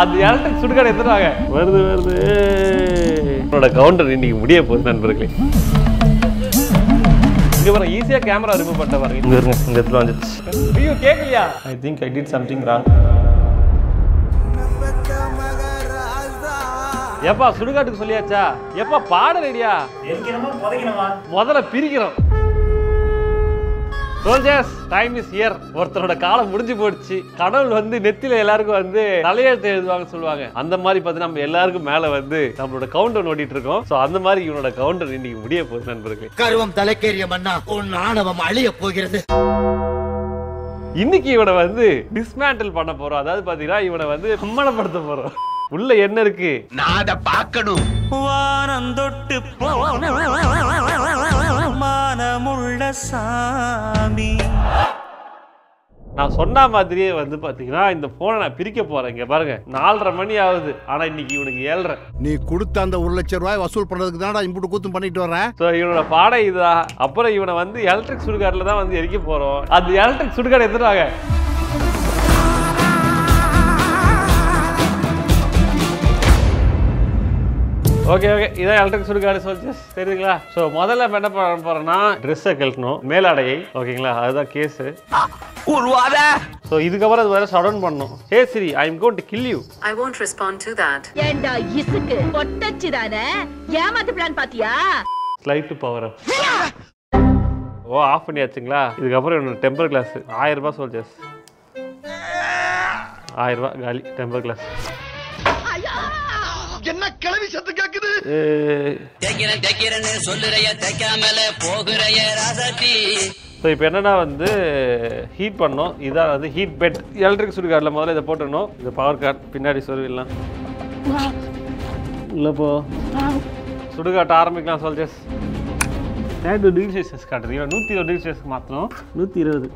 அது எலக்ட்ரிக் சுடுகாடு எடுத்துறாங்க. வருது வருது. என்னோட கவுண்டர் இன்னைக்கு முடிய போகுது நண்பர்களே. இவர ஈஸியா கேமரா ரிமூவ் பண்ண பாருங்க. இங்க இருங்க. இந்த இடத்துல வந்துச்சு. ஐயோ கேக்கலையா? I think I did something wrong. எப்பா சுடுகாட்டுக்கு சொல்லியாச்சா? எப்பா பாடல் ஐடியா? எரிக்கிறமா புதைக்கிறமா? முதல்ல பிரிக்கிறோம். Soldiers, time is here. ஒருத்தரோட காலம் முடிஞ்சு போயிடுச்சு. கடவுள் வந்து நெத்தில எல்லாருக்கும் வந்து தலையெழுத்து எழுதுவாங்கன்னு சொல்லுவாங்க. அந்த மாதிரி பார்த்து நம்ம எல்லாருக்கும் மேல வந்து நம்மளோட கவுண்டர் ஓடிட்டு இருக்கோம். ஸோ அந்த மாதிரி இவனோட கவுண்டர் இன்னைக்கு முடிய போகுது நண்பர்களே. கருவம் தலைக்கேறிய மன்னா உன் ஆணவம் அழிய போகிறது. இன்னைக்கு இவனை வந்து டிஸ்மேண்டில் பண்ண போறோம். அதாவது பாத்தீங்கன்னா இவனை வந்து கம்மலப்படுத்த போறோம். உள்ள என்ன இருக்கு நான் அதை பார்க்கணும். வானம் தொட்டு மானமுள்ள சாமி. நான் சொன்ன மாதிரியே வந்து பாத்தீங்கன்னா இந்த போனை நான் பிரிக்க போறேன். இங்க பாருங்க 4:30 மணி ஆகுது. ஆனா இன்னைக்கு இவனுக்கு 7:30. நீ கொடுத்த அந்த 1,00,000 ரூபாய் வசூல் பண்றதுக்கு தான்டா இம்புட்டு கூத்தும் பண்ணிட்டு வரேன். சோ இவனோட பாடை இதுதான். அப்புறம் இவனை வந்து எலக்ட்ரிக் சுடுகாடுல தான் வந்து எரிக்க போறோம். அது எலக்ட்ரிக் சுடுகாடு எடுத்துட்டாங்க. ஓகே ஓகே இதான் எலக்ட்ரிக் சுடுகாடு சோல்ஜர்ஸ் தெரியுதுங்களா? ஸோ முதல்ல என்ன பண்ண போறோம்னா ட்ரெஸ்ஸை கழட்டணும், மேலாடையை. ஓகேங்களா? அதுதான் கேஸு. ஸோ இதுக்கப்புறம் அது வேற சடன் பண்ணணும். Hey Siri, I am going to kill you. I want respond to that. ஏண்டா இசுக்கு ஒட்டச்சி தானே ஏமாத்து பிளான் பாத்தியா? Slide to power up. ஓ ஆஃப் பண்ணியாச்சுங்களா? இதுக்கப்புறம் என்னோட டெம்பர் கிளாஸ் 1000 ரூபாய் சோல்ஜர்ஸ். 1000 ரூபாய் காலி டெம்பர் கிளாஸ். என்ன கிளவி சத்து கேக்குது? ஸோ இப்போ என்னன்னா வந்து ஹீட் பண்ணோம். இதான் வந்து ஹீட் பெட். எலக்ட்ரிக் சுடுகார்டில் முதல்ல இதை போட்டணும். இது பவர் கார்ட் பின்னாடி சொருவிடலாம். இல்லைப்போ சுடுகாட்ட ஆரம்பிக்கலாம் சோல்ஜர்ஸ். 120 டிகிரி செல்சியஸ் காட்டுறீங்களா? 120 டிகிரி செல்சியஸ் மாற்றணும். 120.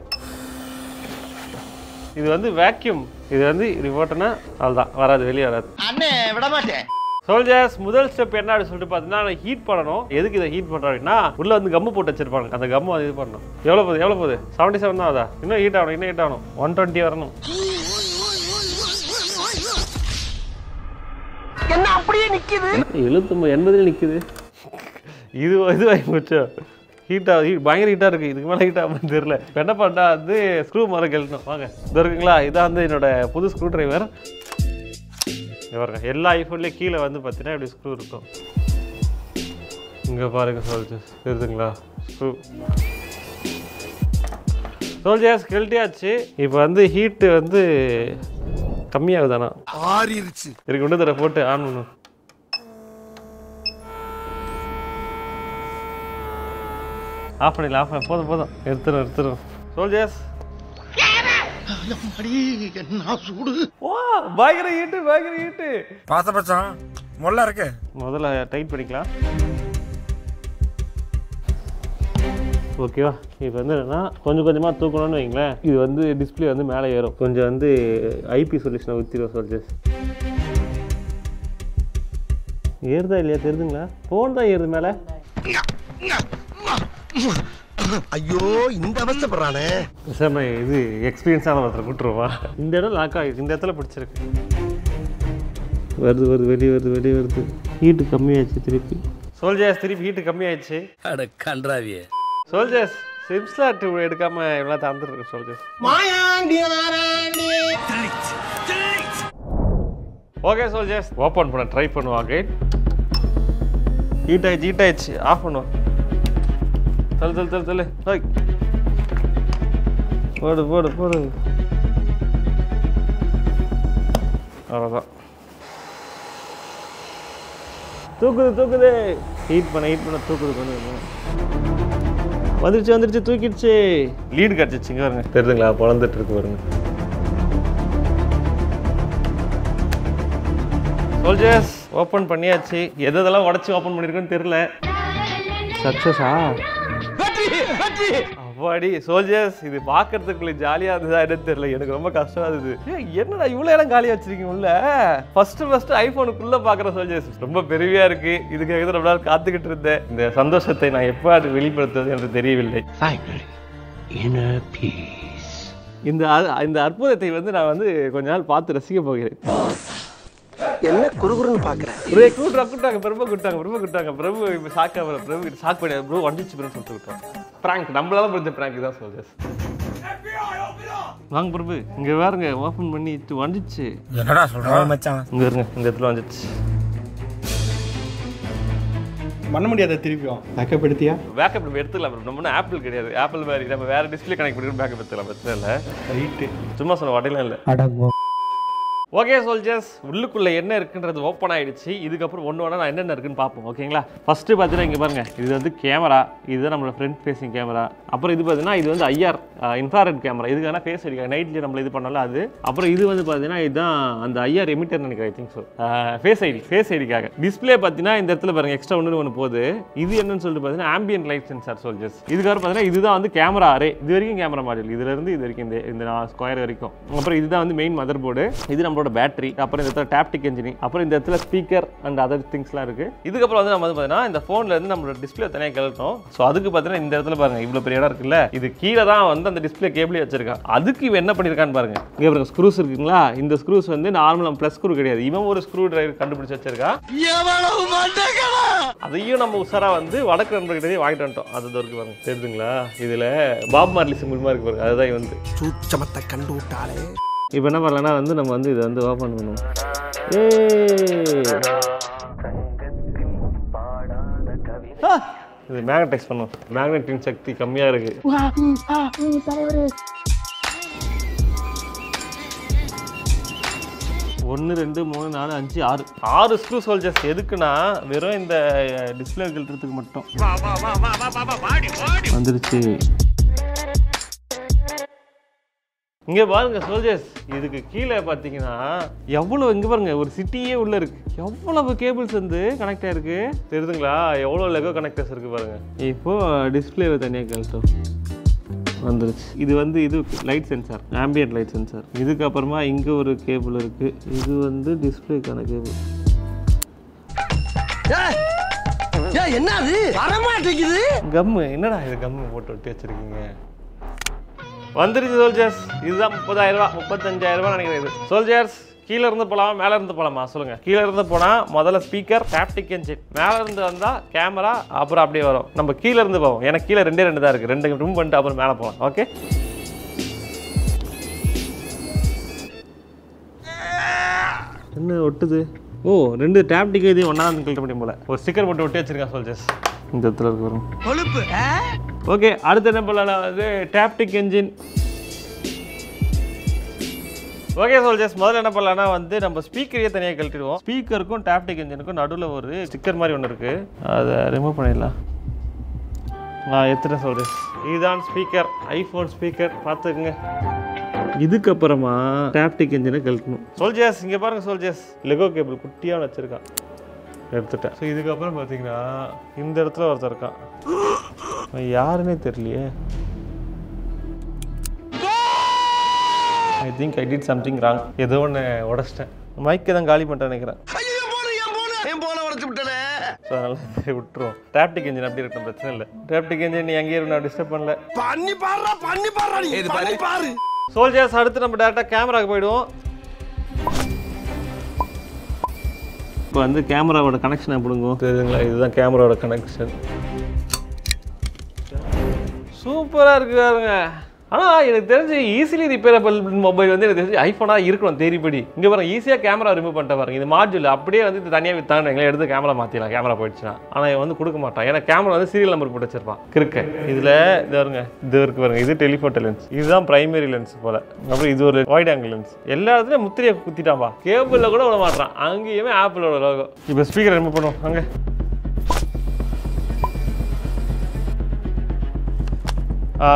இது வந்து வேக்யூம். இது வந்து ரிவோட்டனா அதுதான் வராது, வெளியே வராது. அண்ணே விட மாட்டேன். சோல்ஜர்ஸ் முதல் ஸ்டெப் என்ன சொல்லிட்டு பார்த்தீங்கன்னா ஹீட் பண்ணணும். எதுக்கு இதை ஹீட் பண்ணுறோம் அப்படின்னா உள்ள வந்து கம்மு போட்டு வச்சிருப்பாங்க. அந்த கம்மு அது இது பண்ணணும். எவ்வளோ போகுது? எவ்வளோ போகுது? 77 தான். அதா இன்னும் ஹீட் ஆகணும். இன்னும் ஹீட் ஆகணும். 120 வரணும். என்ன அப்படியே நிற்கிது? 80 நிற்கிது. இது இது வாங்கிச்சோ ஹீட்டாக பயங்கர ஹீட்டாக இருக்குது. இதுக்கு மேலே ஹீட்டாக ஆகும்னு தெரியல. இப்போ என்ன பண்ணா வந்து ஸ்க்ரூ மேலே கழட்டணும். வாங்க இது இருக்குங்களா? இதான் வந்து என்னோடய புது ஸ்க்ரூ ட்ரைவர். பாருங்கள் எல்லா ஐஃபோன்லேயும் கீழே வந்து பார்த்தீங்கன்னா இப்படி ஸ்க்ரூ இருக்கும். இங்கே பாருங்கள் சோல்ஜர்ஸ் இருக்குதுங்களா ஸ்க்ரூ. சோல்ஜர்ஸ் கழட்டியாச்சு. இப்போ வந்து ஹீட்டு வந்து கம்மியாகுதானா? ஆறிடுச்சு. இதுக்கு ஒன்று தடவை போட்டு ஆன் பண்ணும். ஆஃப் பண்ணிடலாம். ஆஃப் பண்ண போதும் போதும். எடுத்துடும் எடுத்துடும். சோல்ஜர்ஸ் பயங்கர ஹீட்டு பயங்கர ஹீட்டு. பாசபட்சம் முதல்ல இருக்கு. முதல்ல டைட் பண்ணிக்கலாம். ஓகேவா? இப்போ வந்து என்னன்னா கொஞ்சம் கொஞ்சமாக தூக்கணும்னு வைங்களேன். இது வந்து டிஸ்பிளே வந்து மேலே ஏறும். கொஞ்சம் வந்து ஐபி சொல்யூஷனை ஊற்றிடுவோம் சோல்ஜர்ஸ். ஏறுதா இல்லையா தெரியுதுங்களா? ஃபோன் தான் ஏறுது மேலே. ஐயோ இந்த அவசரப்படறானே. சார் நான் இது எக்ஸ்பீரியன்ஸான ஒருத்தர் கூட்டுருவா. இந்த இடம் லாக் ஆகிடுச்சு. இந்த இடத்துல பிடிச்சிருக்கு. வருது வருது வெளியே வருது வெளியே வருது. ஹீட்டு கம்மியாகிடுச்சு திருப்பி. சோல்ஜர்ஸ் திருப்பி ஹீட்டு கம்மியாகிடுச்சு. அட கன்றாவியே. சோல்ஜர்ஸ் சிப்ஸ்லாட் எடுக்காம எல்லாம் தந்துருக்கு சோல்ஜர்ஸ். மாயாண்டி மாராண்டி. ஓகே சோல்ஜர்ஸ் ஓப்பன் பண்ண ட்ரை பண்ணுவாங்க. ஹீட் ஆகிடுச்சு ஹீட் ஆகிடுச்சு. ஆஃப் பண்ணுவோம். தள்ளு தள்ளு தள்ளு தள்ளு. ஹாய் போடு போடு போடு. அவ்வளோதான். தூக்குது தூக்குது. ஹீட் பண்ண தூக்குது கொஞ்சம். வந்துருச்சு வந்துருச்சு தூக்கிடுச்சு. லீடு கிடச்சிச்சுங்க பாருங்க. தெரியுதுங்களா? பிறந்துட்டு இருக்கு பாருங்க. சோல்ஜர்ஸ் ஓப்பன் பண்ணியாச்சு. எதெல்லாம் உடச்சி ஓப்பன் பண்ணியிருக்குன்னு தெரியல. சக்ஸஸா? அப்பாடி சோல்ஜர்ஸ் இது பார்க்கறதுக்குள்ள ஜாலியா இருந்ததா என்னன்னு தெரியல. எனக்கு ரொம்ப கஷ்டமா இருந்தது. என்னடா இவ்வளோ இடம் காலியாக வச்சிருக்கீங்க உள்ள. ஃபர்ஸ்ட் ஐஃபோனுக்குள்ள பார்க்குற சோல்ஜர்ஸ் ரொம்ப பெருமையா இருக்கு. இதுக்காக தான் ரொம்ப நாள் காத்துக்கிட்டு இருந்தேன். இந்த சந்தோஷத்தை நான் எப்போ அது வெளிப்படுத்துவது என்று தெரியவில்லை. இந்த அற்புதத்தை வந்து நான் வந்து கொஞ்ச நாள் பார்த்து ரசிக்க போகிறேன். என்ன குறுகுறுன்னு பாக்குறேன். ப்ரோ கூட்ரா கூட்டாங்க பிரபு கூட்டாங்க பிரபு கூட்டாங்க பிரபு இப்ப சாக்க வர பிரபு சாக் பண்ணியா ப்ரோ வந்துச்சு ப்ரோ சொல்லிட்டு விட்டான். பிராங்க் நம்மளால புரிஞ்ச பிராங்க் தான் சோல்ஜர்ஸ். வாங்க பிரபு இங்க வாருங்க ஓபன் பண்ணி இது வந்துச்சு. என்னடா சொல்ற மச்சான்? இங்க இருங்க இந்த இடத்துல வந்துச்சு. பண்ண முடியாத திருப்பியும் பேக்கப் எடுத்தியா? பேக்கப் நம்ம எடுத்துக்கலாம் ப்ரோ. நம்ம ஆப்பிள் கிடையாது, ஆப்பிள் மாதிரி நம்ம வேற டிஸ்ப்ளே கனெக்ட் பண்ணிட்டு பேக்கப் எடுத்துக்கலாம், பிரச்சனை இல்லை. ரைட் சும்மா சொல்ல வடையில இல்லை. ஓகே சோல்ஜர்ஸ், உள்ளுக்குள்ளே என்ன இருக்குன்றது ஓப்பன் ஆகிடுச்சு. இதுக்கப்புறம் ஒன்று ஒன்றா நான் என்னென்ன இருக்குன்னு பார்ப்போம் ஓகேங்களா. ஃபஸ்ட்டு பார்த்தீங்கன்னா இங்கே பாருங்கள், இது வந்து கேமரா, இதுதான் நம்மளோட ஃப்ரண்ட் ஃபேஸிங் கேமரா. அப்புறம் இது பார்த்தீங்கன்னா இது வந்து IR இன்ஃப்ராரெட் கேமரா, இதுக்கான ஃபேஸ் அடிக்க நைட்லேயே நம்மள இது பண்ணலாம் அது. அப்புறம் இது வந்து பார்த்தீங்கன்னா இதுதான் அந்த IR எமிட்டர் நினைக்கிறேன், ஐ திங்க் ஸோ, ஃபேஸ் ஐடிக்காக. டிஸ்பிளே பார்த்தீங்கன்னா இந்த இடத்துல பாருங்கள் எக்ஸ்ட்ரா ஒன்று போகுது, இது என்னன்னு சொல்லிட்டு பார்த்தீங்கன்னா ஆம்பியன் லைட் சென்சார் சோல்ஜர்ஸ். இதுக்கப்புறம் பார்த்தீங்கன்னா இதுதான் வந்து கேமரா அரே, இது வரைக்கும் கேமரா மாடல் இதுலேருந்து இது வரைக்கும் இந்த ஸ்கொயர் வரைக்கும். அப்புறம் இதுதான் வந்து மெயின் மதர் போர்டு, இது நம்ம பேட்டரி, அப்புறம் இந்த இடத்துல டாப்டிக் என்ஜினி, அப்புறம் இந்த இடத்துல ஸ்பீக்கர் அண்ட் அதர் திங்ஸ்லாம் இருக்கு. இதுக்கப்புறம் வந்து நம்ம வந்து பார்த்தீங்கன்னா இந்த ஃபோன்ல இருந்து நம்மளோட டிஸ்பிளே தனியாக கழட்டோம். ஸோ அதுக்கு பார்த்தீங்கன்னா இந்த இடத்துல பாருங்க இவ்வளோ பெரிய இடம் இருக்குல்ல, இது கீழே தான் வந்து அந்த டிஸ்பிளே கேபிளே வச்சிருக்கான். அதுக்கு இவன் என்ன பண்ணியிருக்கான்னு பாருங்க, இங்கே பாருங்க ஸ்க்ரூஸ் இருக்குங்களா, இந்த ஸ்க்ரூஸ் வந்து நார்மலாக பிளஸ் ஸ்க்ரூ கிடையாது, இவன் ஒரு ஸ்க்ரூ டிரைவர் கண்டுபிடிச்சு வச்சிருக்கான். அதையும் நம்ம உஷாரா வந்து வடக்கு நண்பர்கிட்டே வாங்கிட்டு வந்துட்டோம். அது இருக்கு பாருங்க தெரியுதுங்களா, இதுல பாப் மார்லி சிம்பிள் மாதிரி இருக்கு பாருங்க, அதுதான் வந்து சூச்சமத்தை கண்டு விட்டாலே. இப்போ என்ன பண்ணலன்னா வந்து நம்ம வந்து இதை வந்து ஓப்பன் பண்ணுவோம். இது மேக்னடைஸ் பண்ணுவோம், மேக்னெட்டின் சக்தி கம்மியாக இருக்கு. ஒன்று 2 3 4 5 6 6 ஸ்க்ரூ சோல்ஜர்ஸ். எதுக்குன்னா வெறும் இந்த டிஸ்பிளே கழட்டுறதுக்கு மட்டும். வந்துருச்சு இங்கே பாருங்கள் சோல்ஜர்ஸ், இதுக்கு கீழே பார்த்தீங்கன்னா எவ்வளோ, இங்கே பாருங்கள் ஒரு சிட்டியே உள்ளே இருக்குது, எவ்வளவு கேபிள்ஸ் வந்து கனெக்ட் ஆகிருக்கு தெரியுதுங்களா, எவ்வளோ லெகோ கனெக்டர்ஸ் இருக்குது பாருங்கள். இப்போது டிஸ்பிளேவை தனியாக கழட்டோம், வந்துருச்சு. இது வந்து இது light sensor, ambient light sensor. இதுக்கப்புறமா இங்கே ஒரு கேபிள் இருக்குது, இது வந்து டிஸ்பிளேக்கான கேபிள். என்ன அது வரமாட்டேங்குது கம்மு, என்னடா இது கம்மு போட்டு ஒட்டி வச்சுருக்கீங்க. வந்துருச்சு சோல்ஜர்ஸ், இதுதான் 30,000 ரூபா 35,000 ரூபா நினைக்கிறேன் இது. சோல்ஜர்ஸ் கீழே இருந்து போகலாமா மேலே இருந்து போகலாமா சொல்லுங்க? கீழே இருந்து போனால் முதல்ல ஸ்பீக்கர், டாப்டிக் என்ஜின், மேலே இருந்து வந்தால் கேமரா, அப்புறம் அப்படியே வரும். நம்ம கீழே இருந்து போவோம், எனக்கு கீழே ரெண்டு தான் இருக்குது, ரெண்டு ரூம் பண்ணிட்டு அப்புறம் மேலே போகலாம். ஓகே என்ன ஒட்டுது? ஓ ரெண்டு டாப்டிக் இதையும் ஒன்றா வந்து கலெக்ட் பண்ணி போல ஒரு ஸ்டிக்கர் போட்டு ஒட்டி வச்சிருக்கேன் சோல்ஜர்ஸ். இந்த இடத்துல வரும் கொழுப்பு. ஓகே அடுத்த என்ன பண்ணலாம் வந்து டாப்டிக் என்ஜின். ஓகே சோல்ஜர்ஸ், முதல்ல என்ன பண்ணலாம்னா வந்து நம்ம ஸ்பீக்கரையே தனியாக கழட்டிடுவோம். ஸ்பீக்கருக்கும் டாப்டிக் என்ஜினுக்கும் நடுவில் ஒரு ஸ்டிக்கர் மாதிரி ஒன்று இருக்குது, அதை ரிமூவ் பண்ணிடலாம். எத்தனை சோல்ஜர்ஸ் இதுதான் ஸ்பீக்கர், ஐஃபோன் ஸ்பீக்கர் பார்த்துக்குங்க. இதுக்கப்புறமா டாப்டிக் என்ஜினை கழட்டணும் சோல்ஜர்ஸ். இங்கே பாருங்கள் சோல்ஜர்ஸ், லெகோ கேபிள் குட்டியாக வச்சுருக்கான், எடுத்துட்டேன். ஸோ இதுக்கப்புறம் பார்த்தீங்கன்னா இந்த இடத்துல ஒருத்தர் இருக்கான், யாருன்னே தெரியலையே. I think I did something wrong, ஏதோ ஒன்று உடச்சிட்டேன். மைக்கை தான் காலி பண்ணிட்டேன் நினைக்கிறேன், ஸோ அதனால விட்டுருவோம். டாப்டிக் என்ஜின் அப்படி இருக்கட்டும், பிரச்சனை இல்லை. டாப்டிக் என்ஜின் எங்கேயும் நான் டிஸ்டர்ப் பண்ணல, பண்ணி பாரு சோல்ஜர்ஸ். அடுத்து நம்ம டேரெக்டாக கேமராவுக்கு போயிடுவோம். இப்போ வந்து கேமராவோட கனெக்ஷன் அப்படிங்கும் தெரியுதுங்களா, இதுதான் கேமராவோட கனெக்ஷன். சூப்பராக இருக்குறாருங்க. ஆனால் எனக்கு தெரிஞ்சு ஈஸிலி ரிப்பேரபிள் மொபைல் வந்து எனக்கு தெரிஞ்சு ஐஃபோனாக இருக்கணும் தேரிப்படி. இங்கே பாருங்கள் ஈஸியாக கேமரா ரிமூவ் பண்ணிட்டு பாருங்க, இது மாட்யூல் அப்படியே வந்து இது தனியாக வித்தாங்க, எங்களை எடுத்து கேமரா மாற்றிடலாம் கேமரா போயிடுச்சுன்னா. ஆனால் இவன் வந்து கொடுக்க மாட்டான், ஏன்னா கேமரா வந்து சீரியல் நம்பர் போட்டு வச்சிருப்பான். கிறுக்க இதில் இது வருங்க, இது இருக்கு பாருங்க, இது டெலிஃபோட்டோ லென்ஸ், இதுதான் பிரைமரி லென்ஸ் போல. அப்புறம் இது ஒரு வைட் ஆங்கிள் லென்ஸ். எல்லா இடத்துலையும் முத்திரையை குத்திட்டாம்பா, கேபிளில் கூட விட மாட்டான், அங்கேயுமே ஆப்பிளோட லோகோ. இப்போ ஸ்பீக்கர் ரிமூவ் பண்ணுவோம் அங்கே.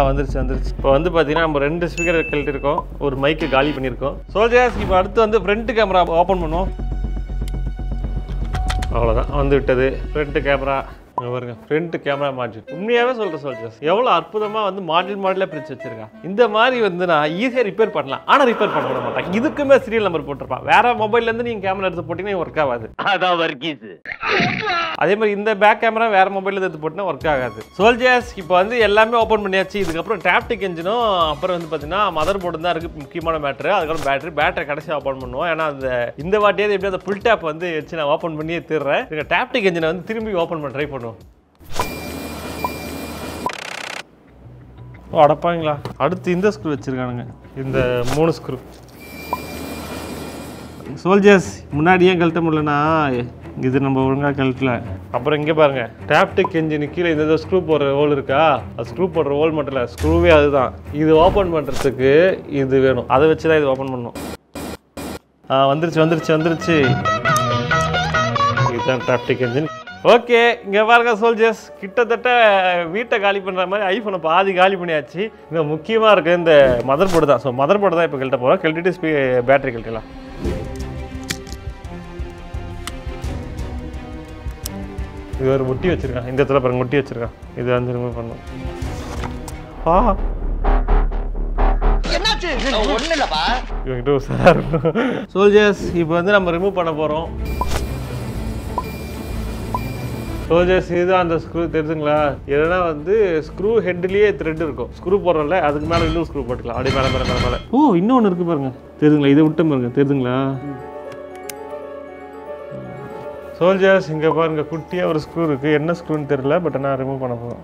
வந்துருச்சு. இப்போ வந்து பார்த்தீங்கன்னா நம்ம ரெண்டு ஸ்பீக்கர் கழட்டிருக்கோம், ஒரு மைக்கு காலி பண்ணியிருக்கோம். சோல்ஜர்ஸ் இப்போ அடுத்து வந்து ஃப்ரண்ட் கேமரா ஓப்பன் பண்ணுவோம். அவ்வளோதான் வந்து விட்டது front camera. Front camera margin. உண்மையாவே சொல்ற soldiers. எவ்வளவு அற்புதமா வந்து மாடல் பிரிச்சு வச்சிருக்கா. இந்த மாதிரி வந்து நான் ஈஸியா ரிப்பேர் பண்ணலாம். ஆனா ரிப்பேர் பண்ண மாட்டாங்க. இதுக்குமே சீரியல் நம்பர் போட்டுருப்பா. வேற மொபைல்ல இருந்து நீங்க கேமரா எடுத்து போட்டீங்கன்னா வொர்க் ஆகாது. அதான் வர்க்கீஸ். அதே மாதிரி இந்த பேக் கேமரா வேற மொபைல்ல எடுத்து போட்டனா வொர்க் ஆகாது. soldiers இப்போ வந்து எல்லாமே ஓபன் பண்ணியாச்சு. இதுக்கு அப்புறம் டாப்டிக் என்ஜினோ அப்புறம் வந்து பாத்தீனா மதர் போர்டு தான் இருக்கு முக்கியமான மேட்டர். அதுக்கு பேட்டரி கடைசியா ஓபன் பண்ணுவோம். ஏனா இந்த வாட்டியே எப்படி அந்த புல் டாப் வந்து எச்சு நான் ஓபன் பண்ணியே திறறேன். இந்த டாப்டிக் என்ஜினை வந்து திரும்பி ஓபன் பண்ண ட்ரை பண்ணுவோம். அடப்பாங்களா அடுத்து இந்த ஸ்க்ரூ வச்சிருக்கானுங்க இந்த மூணு ஸ்க்ரூ soldiers முன்னாடி ஏன் கழட்ட முடியலனா இது நம்ம ஒழுங்கா கழட்டல அப்புறம் இங்க பாருங்க டாப்டிக் என்ஜின் கீழ இந்த ஸ்க்ரூ போற ஹோல் இருக்கா அது ஸ்க்ரூ போற ஹோல் மட்டும் இல்ல ஸ்க்ரூவே அதுதான் இது ஓபன் பண்றதுக்கு இது வேணும் அதை வச்சு தான் இது ஓபன் பண்ணனும் வந்துருச்சு இதுதான் டாப்டிக் என்ஜின் ஓகே இங்க பாருங்க soldiers கிட்டத்தட்ட வீட்டை காலி பண்ற மாதிரி ஐபோனை பாதி காலி பண்ணியாச்சு இந்த முக்கியமா இருக்கு இந்த மதர் போர்டு தான் சோ மதர் போர்டு தான் இப்ப கழட்ட போறோம் கழட்டிட்டு பேட்டரி கழட்டலாம் இது ஒரு முட்டி வச்சிருக்கான் இந்த இடத்துல பாருங்க முட்டி வச்சிருக்கான் இது வந்து ரிமூவ் பண்ணனும் ஆ என்னாச்சு ஒண்ணு இல்லப்பா இவங்க சார் soldiers இப்போ வந்து நம்ம ரிமூவ் பண்ண போறோம் soldiers இதுதான் அந்த ஸ்க்ரூ தெரியுதுங்களா ஏன்னா வந்து ஸ்க்ரூ ஹெட்லயே thread இருக்கும் ஸ்க்ரூ போறறல அதுக்கு மேல இன்னொரு ஸ்க்ரூ போட்டுக்கலாம் அப்படியே மேல ஓ இன்னொன்னு இருக்கு பாருங்க தெரியுதுங்களா இத விட்டு பாருங்க தெரியுதுங்களா soldiers இங்க பாருங்க குட்டியா ஒரு ஸ்க்ரூ இருக்கு என்ன ஸ்க்ரூன்னு தெரியல பட் நான் ரிமூவ் பண்ண போறேன்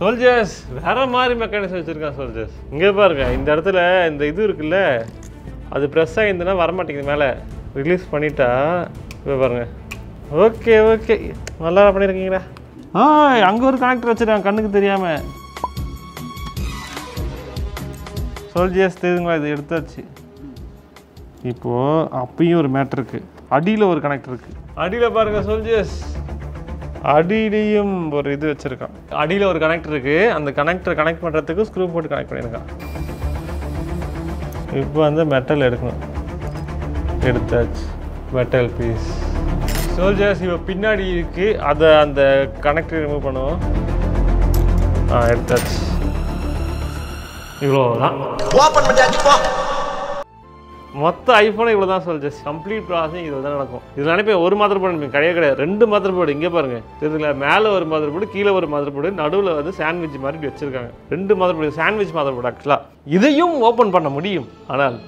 soldiers வேற மாதிரி மெக்கானிசம் வச்சிருக்கான் soldiers இங்க பாருங்க இந்த இடத்துல இந்த இது இருக்குல்ல அது பிரஸ் ஆயிந்தனா வர மாட்டேங்குது மேல ரிலீஸ் பண்ணிட்டா இங்க பாருங்க ஓகே ஓகே நல்லா பண்ணிருக்கீங்களா ஆ அங்க ஒரு கனெக்டர் வச்சிருக்காங்க கண்ணுக்கு தெரியாம soldiers தெரியுங்களா இது எடுத்தாச்சு இப்போ அப்பயும் ஒரு மேட்டர் இருக்கு அடியில ஒரு கனெக்டர் இருக்கு அடியில பாருங்க soldiers அடியிலயும் ஒரு இது வச்சிருக்கான் அடியில ஒரு கனெக்டர் இருக்கு அந்த கனெக்டர் கனெக்ட் பண்றதுக்கு ஸ்க்ரூ போட்டு கனெக்ட் பண்ணிருக்கான் இப்போ அந்த மெட்டல் எடுக்கணும் எடுத்தாச்சு மெட்டல் பீஸ் soldiers இவ பின்னாடி இருக்கு அத அந்த கனெக்டர் ரிமூவ் பண்ணுவோம் எடுத்தாச்சு இவ்வளவுதான் ஓபன் பண்ணியாச்சு போ மொத்த ஐபோன் இவ்வளவுதான் soldiers கம்ப்ளீட் ப்ராசஸிங் இதுதான் நடக்கும் இதுல நினைப்பே ஒரு மதர் போர்டு கிடையாது ரெண்டு மதர் போர்டு இங்க பாருங்க தெரியுதுல மேல ஒரு மதர் போர்டு கீழே ஒரு மதர் போர்டு நடுவுல வந்து சாண்ட்விச் மாதிரி வச்சிருக்காங்க ரெண்டு motherboard sandwich motherboard ஆக்சுவலா இதையும் ஓபன் பண்ண முடியும் ஆனால்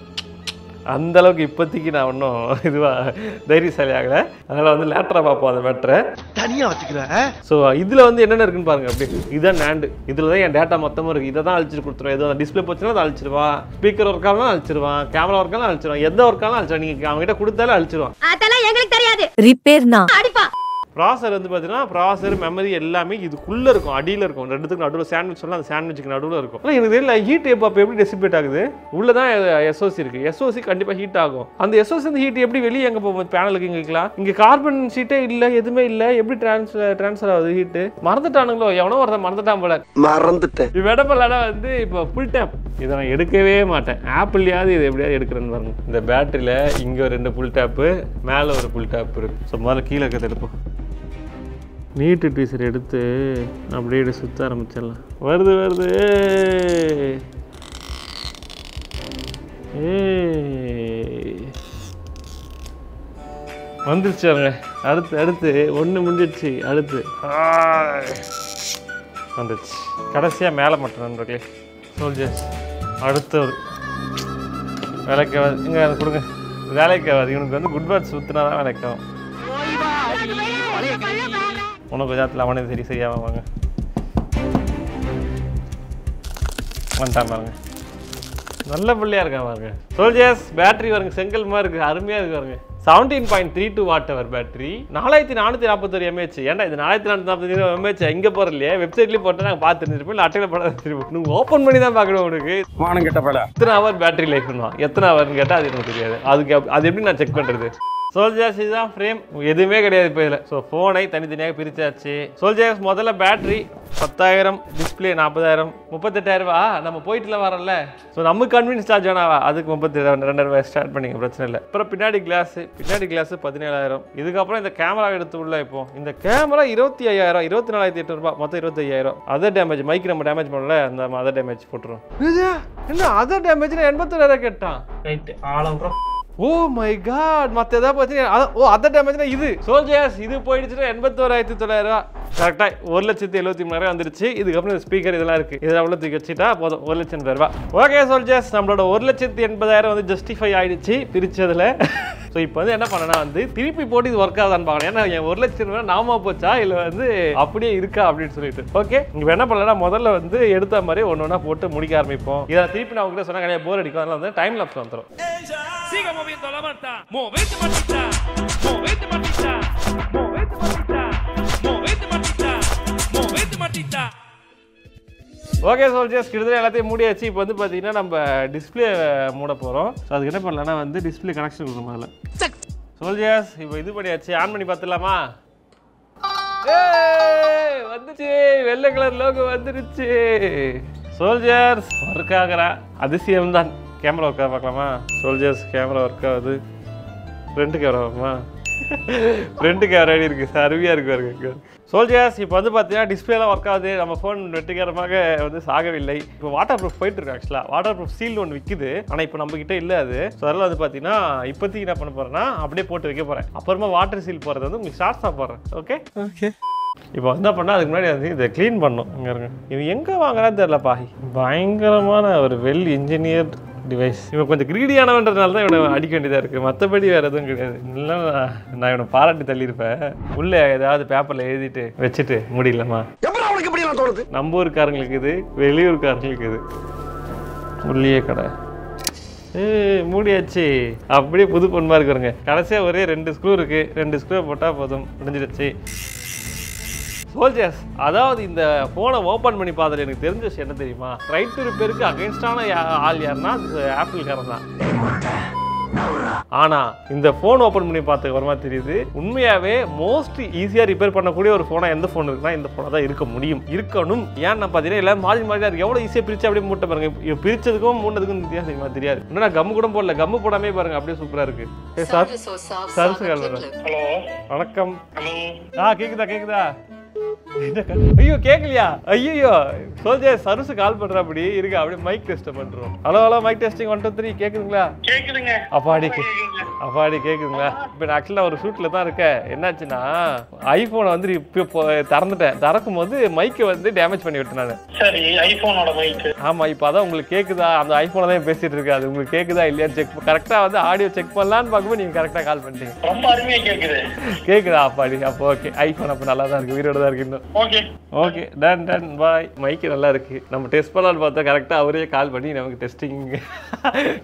அந்த அளவுக்கு இப்போதைக்கு நான் ஒன்றும் இதுவாக தைரியசாலி ஆகலை அதனால் வந்து லேட்டராக பார்ப்போம் அந்த மேட்டரை தனியாக வச்சுக்கிறேன் ஸோ இதில் வந்து என்னென்ன இருக்குன்னு பாருங்கள் அப்படி இதுதான் நேண்டு இதில் தான் என் டேட்டா மொத்தமாக இருக்குது இதை தான் அழிச்சிட்டு கொடுத்துருவேன் எதுவும் டிஸ்பிளே போச்சுன்னா அதை அழிச்சிருவான் ஸ்பீக்கர் ஒர்க்காலும் அழிச்சிருவான் கேமரா ஒர்க்காலும் அழிச்சிருவான் எந்த ஒர்க்காலும் அழிச்சிருவான் நீங்கள் அவங்ககிட்ட கொடுத்தாலும் அழிச்சிருவான் அதெல்லாம் எங்களுக்கு தெரியாது ரிப்பேர்னா அடிப்பா ப்ராசர் வந்து பார்த்தீங்கன்னா ப்ராசர் மெமரி எல்லாமே இதுக்குள்ளே இருக்கும் அடியில் இருக்கும் ரெண்டுத்துக்கு நடுவில் சாண்ட்விச் சொல்லலாம் அந்த சாண்ட்விச்சுக்கு நடுவில் இருக்கும் ஆனால் எனக்கு தெரியல ஹீட் எப்போ அப்போ எப்படி டெசிபேட் ஆகுது உள்ளே தான் எஸ்ஓசி இருக்குது எஸ்ஓசி கண்டிப்பாக ஹீட் ஆகும் அந்த எஸ்ஓசி அந்த ஹீட் எப்படி வெளியே எங்கே போகும் பேனலுக்கு இங்கே இருக்கலாம் இங்கே கார்பன் ஷீட்டே இல்லை எதுவுமே இல்லை எப்படி ட்ரான்ஸ்ஃபர் ஆகுது ஹீட்டு மறந்துட்டானுங்களோ எவனோ ஒருத்தன் மறந்துட்டான் போல மறந்துட்டேன் விடப்படலன்னா வந்து இப்போ ஃபுல் டேப் இதை நான் எடுக்கவே மாட்டேன் ஆப்பிள்லையாவது இது எப்படியாவது எடுக்கிறேன்னு பாருங்க இந்த பேட்டரியில் இங்கே ஒரு ரெண்டு ஃபுல் டேப்பு மேலே ஒரு ஃபுல் டேப் இருக்குது ஸோ முதல்ல கீழே கதை எடுப்போம் நீட்டு டீசர் எடுத்து அப்படியே சுற்ற ஆரம்பிச்சிடலாம் வருது வருது வந்துருச்சு அடுத்து அடுத்து ஒன்று முடிஞ்சிடுச்சு அடுத்து வந்துடுச்சு கடைசியாக மேலே மட்டும் நண்பர்களே soldiers அடுத்த ஒரு வேலைக்காவது இங்கே கொடுங்க வேலைக்காவது இவனுக்கு வந்து குட் பேட் சுற்றினா தான் வேலைக்காகும் உனக்கு ஜாத்தில் அவனே சரி சரியாக வாங்க வந்துட்டான் பாருங்க நல்ல பிள்ளையாக இருக்கான் பாருங்க soldiers பேட்டரி வருங்க செங்கல் மாதிரி இருக்குது அருமையாக இருக்கு பாருங்க 17.32 watt hour பேட்டரி 4441 mAh ஏன்டா இது 4441 mAh எங்கே போகிறலையே வெப்சைட்லேயே போட்டால் நாங்கள் பார்த்து தெரிஞ்சிருப்போம் இல்லை அட்டையில் போட தெரிஞ்சிருப்போம் நீங்கள் ஓப்பன் பண்ணி தான் பார்க்கணும் உங்களுக்கு வானம் கேட்ட போல எத்தனை ஹவர் பேட்டரி லைஃப் பண்ணுவான் எத்தனை ஹவர்னு கேட்டால் அது எனக்கு தெரியாது அதுக்கு அது எப்படி நான் செக் பண்ணுறது Soldiers is a frame. So, phone is a Soldiers model battery. 10,000 display 40,000 $38,000. So, we are convinced that that's why we start Pinati glass. Pinati glass is 17,000. This is the camera. This camera is 25,000. 25,000. Other damage. Micro damage. Other damage. Other damage is 80,000. Oh my god, that's the damage. Soldiers, this is 81,900. Correct, 1,73,000. This is speaker. This is 1,00,000. Okay, soldiers, we have justified it. So இப்போ வந்து என்ன பண்ணனா வந்து திருப்பி போட்டு இது work ஆகாதான்னு பார்க்கறேன். ஏன்னா 1 லட்சம் ரூபாய் நாம போச்சா இல்ல வந்து அப்படியே இருக்கா அப்படினு சொல்லிட்டு. ஓகே, இப்போ என்ன பண்ணலனா முதல்ல வந்து எடுத்த மாதிரி ஒண்ணொண்ணா போட்டு முடிக்க ஆரம்பிப்போம். இத திருப்பி நான் உங்களுக்கு சொன்னா கரெக்ட்டா போர் அடிக்கும். அதனால வந்து டைம் லாப்ஸ் வந்துரும். Siga moviendo la mata. Movete Martita. Movete Martita. Movete Martita. Movete Martita. Movete Martita. Okay, soldiers, கிட்டத்தட்ட எல்லாத்தையும் மூடியாச்சு. இப்போ வந்து பாத்தீங்கன்னா நம்ம டிஸ்ப்ளே மூட போறோம். சோ அதுக்கு என்ன பண்ணலாம்னா வந்து டிஸ்ப்ளே கனெக்ஷன் கொடுக்கணும் முதல்ல. Soldiers, இப்போ இது பண்ணியாச்சு. ஆன் பண்ணி பார்த்தலாமா? ஏய், வந்துச்சு. வெள்ளை கலர் லோகோ வந்துருச்சு. Soldiers, வர்க் ஆகற. அதிசயம் தான். கேமரா வர்க் பார்க்கலாமா? Soldiers, கேமரா வர்க் ஆகுது. ரெண்டு கேமராமா? ரெண்டு கேமரா இருக்கு. சர்வியா இருக்கு பாருங்க. Soldiers, இப்போ வந்து பார்த்தீங்கன்னா டிஸ்பிளேலாம் ஒர்க் ஆகுது. நம்ம ஃபோன் வெற்றிகரமாக வந்து சாகவில்லை. இப்போ வாட்டர் ப்ரூஃப் போயிட்டு இருக்கு ஆக்சுவலாக. வாட்டர் ப்ரூஃப் சீல் ஒன்று விற்குது, ஆனால் இப்போ நம்மகிட்ட இல்லை அது. ஸோ அதெல்லாம் வந்து பார்த்தீங்கன்னா இப்போதைக்கு என்ன பண்ண போகிறேன்னா அப்படியே போட்டு வைக்க போகிறேன். அப்புறமா வாட்டர் சீல் போகிறது வந்து உங்களுக்கு ஷார்ட்ஸ் தான் போடுறேன். Okay okay. இப்போ என்ன பண்ணால் அதுக்கு முன்னாடி வந்து இதை க்ளீன் பண்ணணும். இங்கே இருங்க, இது எங்கே வாங்கினா தெரிலப்பா. பயங்கரமான ஒரு வெல் இன்ஜினியர் டிவைஸ். இவன் கொஞ்சம் கிரீடியானவன்றதுனால தான் இவனை அடிக்க வேண்டியதாக இருக்குது. மற்றபடி வேறு எதுவும் கிடையாது. இல்லைன்னா நான் இவனை பாராட்டி தள்ளியிருப்பேன். உள்ளே ஏதாவது பேப்பரில் எழுதிட்டு வச்சுட்டு முடியலமா. நம்ம ஊருக்காரங்களுக்கு இது, வெளியூருக்காரங்களுக்கு இது. உள்ளே கடை மூடியாச்சு. அப்படியே புது பொண்ணாக இருக்குறங்க. கடைசியாக ஒரே 2 ஸ்க்ரூ இருக்குது. 2 ஸ்க்ரூ போட்டால் போதும், முடிஞ்சிடுச்சு. Soldiers, அதாவது இந்த ஃபோனை ஓப்பன் பண்ணி பார்த்துட்டு எனக்கு தெரிஞ்ச விஷயம் என்ன தெரியுமா? ரைட் டு ரிப்பேருக்கு அகைன்ஸ்டான ஆள் யாருன்னா ஆப்பிள்காரன் தான். ஆனால் இந்த ஃபோன் ஓப்பன் பண்ணி பார்த்துக்கப்புறமா தெரியுது, உண்மையாகவே மோஸ்ட் ஈஸியாக ரிப்பேர் பண்ணக்கூடிய ஒரு ஃபோனாக எந்த ஃபோன் இருக்குன்னா இந்த ஃபோனாக தான் இருக்க முடியும், இருக்கணும். ஏன்னா பார்த்தீங்கன்னா எல்லாரும் மாதிரி மாதிரி இருக்குது. எவ்வளோ ஈஸியாக பிரித்து அப்படியே மூட்டை பாருங்கள். பிரித்ததுக்கும் மூட்டதுக்கும் வித்தியாசம் தெரியாது. இன்னும் நான் கம்மு கூட போடல. கம்மு போடாமே பாருங்கள், அப்படியே சூப்பராக இருக்குது. சார் சார் ஹலோ வணக்கம். ஆ கேட்குதா கேட்குதா? ஐயோ கேட்கலையா? ஐயோ சோல்ஜர் சர்வீஸ் கால் பண்ற அப்படி இருக்கு. அப்படியே மைக் டெஸ்ட் பண்றோம். ஹலோ ஹலோ மைக் டெஸ்டிங் 1 2 3 கேக்குதுங்களா? கேக்குதுங்க. அப்பாடி கேக்குதுங்களா? இப்போ நான் ஆக்சுவலா ஒரு ஷூட்ல தான் இருக்கேன். என்னாச்சுன்னா ஐபோனை வந்து இப்போ திறந்துட்டேன். திறக்கும் போது மைக்கை வந்து டேமேஜ் பண்ணி விட்டேன் நான். சரி, ஐபோனோட மைக். ஆமா, இப்போ அதான் உங்களுக்கு கேக்குதா? அந்த ஐபோனை தான் பேசிட்டு இருக்காது. உங்களுக்கு கேக்குதா இல்லையா செக் கரெக்டா வந்து ஆடியோ செக் பண்ணலான்னு பார்க்கும்போது நீங்க கரெக்டா கால் பண்ணிட்டீங்க. ரொம்ப அருமையா கேக்குது. கேக்குதா அப்பாடி? அப்போ ஓகே, ஐபோன் அப்போ நல்லா தான் இருக்கு, உயிரோட தான் இருக்கு. Okay okay, done done bye. Mic நல்லா இருக்கு. நம்ம டெஸ்ட் பண்ணலான்னு பார்த்தா கரெக்டா அவரே கால் பண்ணி நமக்கு டெஸ்டிங்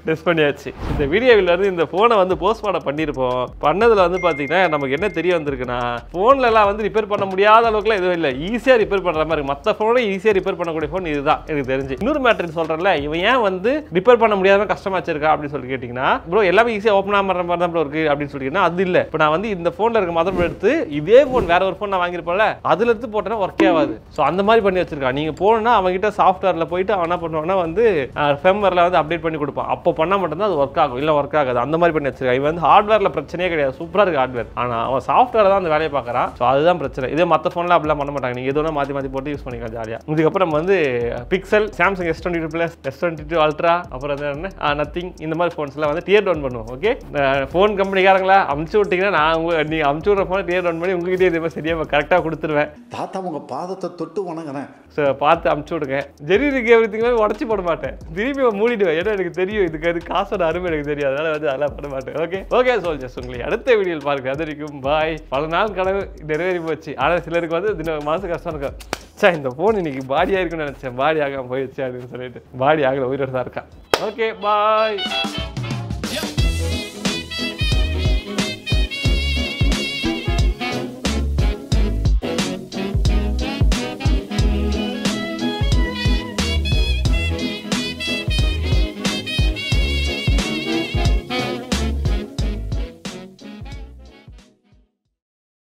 டெஸ்ட் பண்ணியாச்சு. இந்த வீடியோவில் இருந்து இந்த ஃபோனை வந்து போஸ்ட்மார்டம் பண்ணியிருப்போம். பண்ணதில் வந்து பார்த்தீங்கன்னா நமக்கு என்ன தெரிய வந்திருக்குன்னா, ஃபோன்லலாம் வந்து ரிப்பேர் பண்ண முடியாத அளவுக்குலாம் எதுவும் இல்லை. ஈஸியாக ரிப்பேர் பண்ணுற மாதிரி இருக்குது. மற்ற ஃபோனே ஈஸியாக ரிப்பேர் பண்ணக்கூடிய ஃபோன் இதுதான் எனக்கு தெரிஞ்சு. இன்னொரு மேட்டர்னு சொல்கிறேன்ல, இவன் ஏன் வந்து ரிப்பேர் பண்ண முடியாத கஷ்டமாக வச்சிருக்கா அப்படின்னு சொல்லி கேட்டிங்கன்னா, ப்ரோ எல்லாமே ஈஸியாக ஓப்பன் ஆகிற மாதிரி தான் ப்ரோ இருக்குது அப்படின்னு சொல்லிட்டீங்கன்னா அது இல்லை. இப்போ நான் வந்து இந்த ஃபோனில் இருக்க மதர் போர்டு எடுத்து இதே ஃபோன் வேறு ஒரு ஃபோன் நான் வாங்கியிருப்பேன்ல, அதில் எடுத்து போட்டோன்னா ஒர்க்கே ஆகாது. ஸோ அந்த மாதிரி பண்ணி வச்சிருக்கான். நீங்கள் போனோன்னா அவங்ககிட்ட சாஃப்ட்வேரில் போயிட்டு அவன் என்ன பண்ணுவான்னா வந்து ஃபேம்வேரில் வந்து அப்டேட் பண்ணி கொடுப்பான். அப்போ பண்ணால் மட்டும்தான் அது ஒர்க் ஆகும், இல்லை ஒர்க் ஆகாது. அந்த மாதிரி பண்ணி வச்சிருக்கான். இவன் வந்து ஹார்ட்வேரில் பிரச்சனையே கிடையாது, சூப்பராக இருக்குது ஹார்ட்வேர். ஆனால் அவன் சாஃப்ட்வேர் தான் அந்த வேலையை பார்க்குறான். ஸோ அதுதான் பிரச்சனை. இதே மற்ற ஃபோனில் அப்படிலாம் பண்ண மாட்டாங்க. நீங்கள் எதுவும் மாற்றி போட்டு யூஸ் பண்ணிக்கலாம் ஜாலியாக. இதுக்கப்புறம் நம்ம வந்து pixel, Samsung S22 Plus, S22 Ultra, அப்புறம் என்ன நத்திங், இந்த மாதிரி ஃபோன்ஸ்லாம் வந்து டியர் டவுன் பண்ணுவோம். ஓகே, ஃபோன் கம்பெனிக்காரங்களா அமுச்சு விட்டிங்கன்னா நான் நீங்கள் அமுச்சு விட்ற ஃபோனை டியர் டவுன் பண்ணி உங்ககிட்டே இதே மாதிரி சரியாக கரெக்டாக கொடுத்துருவேன். தாத்தா உங்க பாதத்தை தொட்டு வணங்குறேன். ஸோ பார்த்து அமுச்சு விடுங்க. ஜெரிக்கு எவ்ரிதிங்குமே உடச்சி போட மாட்டேன், திரும்பி மூடிடுவேன். ஏன்னா எனக்கு தெரியும் இதுக்கு அது காசோட அருமை எனக்கு தெரியும். அதனால வந்து அதெல்லாம் பண்ண மாட்டேன். ஓகே ஓகே சோல்ஜர்ஸ், உங்களை அடுத்த வீடியோவில் பார்க்குறேன். அது வரைக்கும் பாய். பல நாள் கனவு நிறைவேறி போச்சு. ஆனால் சிலருக்கு வந்து இது மனசு கஷ்டம் இருக்கும். சார் இந்த ஃபோன் இன்னைக்கு பாடியாக இருக்குன்னு நினச்சேன், பாடி ஆகாமல் போயிடுச்சு அப்படின்னு சொல்லிட்டு பாடி ஆகலை, உயிரோட தான் இருக்கான். ஓகே பாய்.